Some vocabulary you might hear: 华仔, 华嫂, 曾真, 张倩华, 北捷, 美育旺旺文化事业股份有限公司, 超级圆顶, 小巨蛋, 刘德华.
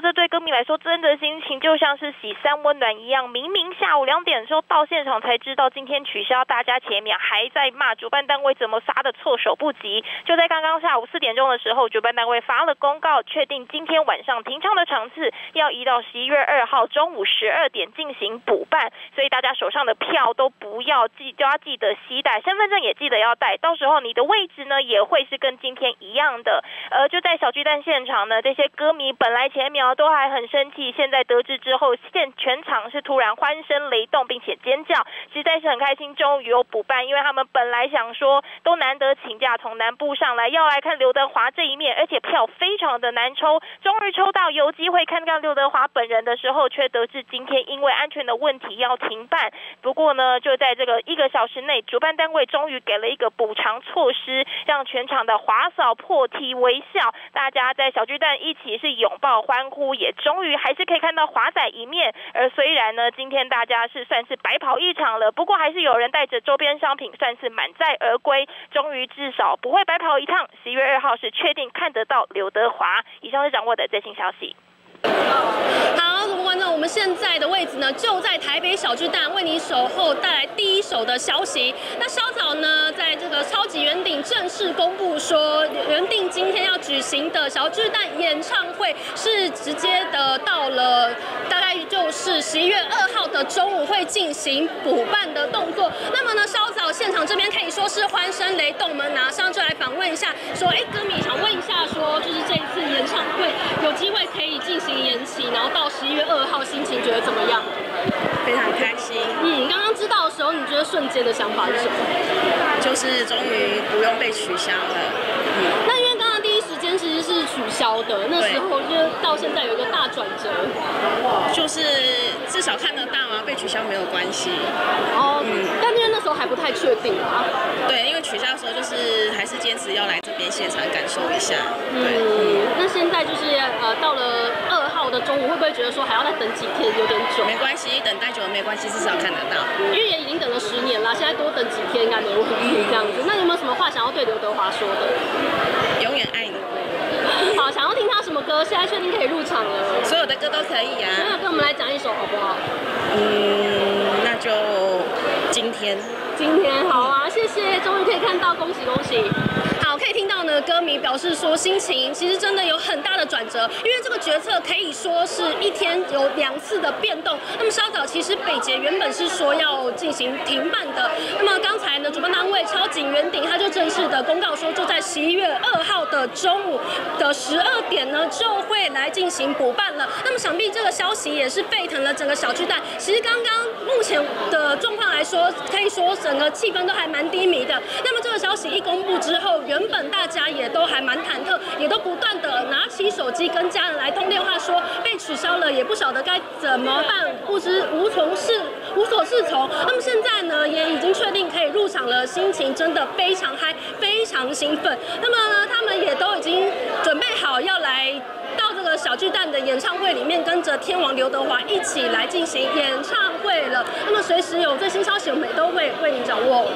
这对歌迷来说，真的心情就像是洗三温暖一样。明明下午2点的时候到现场才知道今天取消，大家前面还在骂主办单位怎么杀的措手不及。就在刚刚下午4点钟的时候，主办单位发了公告，确定今天晚上停唱的场次要移到11月2号中午12点进行补办。所以大家手上的票都不要都要记得携带，身份证也记得要带，到时候你的位置呢也会是跟今天一样的。就在小巨蛋现场呢，这些歌迷本来前面都还很生气，现在得知之后，全场是突然欢声雷动，并且尖叫，实在是很开心，终于有补办。因为他们本来想说，都难得请假从南部上来，要来看刘德华这一面，而且票非常的难抽，终于抽到有机会看看刘德华本人的时候，却得知今天因为安全的问题要停办。不过呢，就在这个1个小时内，主办单位终于给了一个补偿措施，让全场的华嫂破涕为笑，大家在小巨蛋一起是拥抱欢呼。也终于还是可以看到华仔一面，而虽然呢今天大家是算是白跑一场了，不过还是有人带着周边商品算是满载而归，终于至少不会白跑一趟。11月2号是确定看得到刘德华。以上是掌握的最新消息。好，观众，我们现在的位置呢，就在台北小巨蛋，为你守候带来第一手的消息。那稍早呢，在这个超级圆顶正式公布说，圆顶今天要举行的小巨蛋演唱会是直接的到了，大概就是11月2号的中午会进行补办的动作。那么呢，稍早现场这边可以说是欢声雷动，我们马上就来访问一下，说，歌迷想问一下说，就是这一次演唱会有机会可以进行延期，然后到11月2号，心情觉得怎么样？非常开心。刚刚知道的时候，你觉得瞬间的想法是什么？就是终于不用被取消了。那因为刚刚第一时间其实是取消的，那时候就到现在有一个大转折。就是至少看得到啊，被取消没有关系。但因为那时候还不太确定啊。对，因为取消的时候就是还是坚持要来这边现场感受一下。那现在就是到了2号的中午，会不会觉得说还要再等几天，有点久？没关系，等待久了没关系，至少看得到。因为也已经等了10年了，现在多等几天应该没问题。这样子，那你有没有什么话想要对刘德华说的？永远爱你。好，想要听他什么歌？现在确定可以入场了。所有的歌都可以啊。那跟我们来讲一首好不好？那就今天。今天好啊，谢谢，终于可以看到，恭喜恭喜。可以听到呢，歌迷表示说心情其实真的有很大的转折，因为这个决策可以说是一天有2次的变动。那么稍早，其实北捷原本是说要进行停办的，那么刚才呢，主办单位超级圆顶他就正式的公告说，就在11月2号的中午的12点呢，就会来进行补办了。那么想必这个消息也是沸腾了整个小巨蛋。其实刚刚目前的状况来说，可以说整个气氛都还蛮低迷的。那么这个消息一公布之后，原本大家也都还蛮忐忑，也都不断的拿起手机跟家人来通电话，说被取消了，也不晓得该怎么办，无所适从。那么现在呢，也已经确定可以入场了，心情真的非常嗨，非常兴奋。那么呢，他们也都已经准备好要来到这个小巨蛋的演唱会里面，跟着天王刘德华一起来进行演唱会了。那么随时有最新消息，我们也都会为你掌握。